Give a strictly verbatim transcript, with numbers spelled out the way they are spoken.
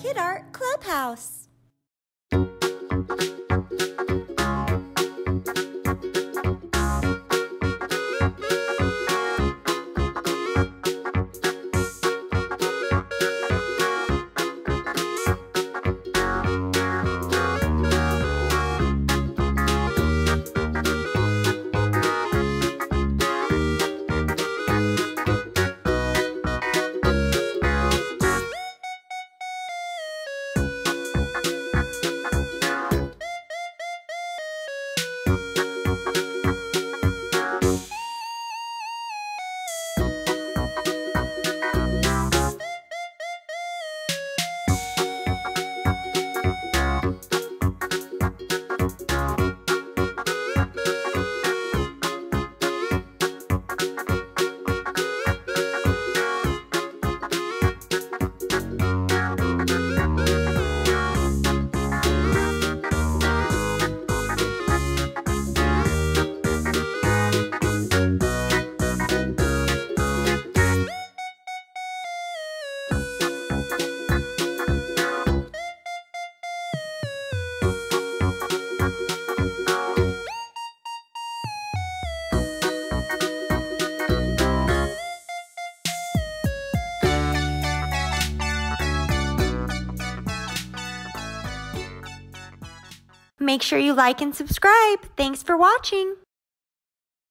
Kid Art Clubhouse. Make sure you like and subscribe. Thanks for watching.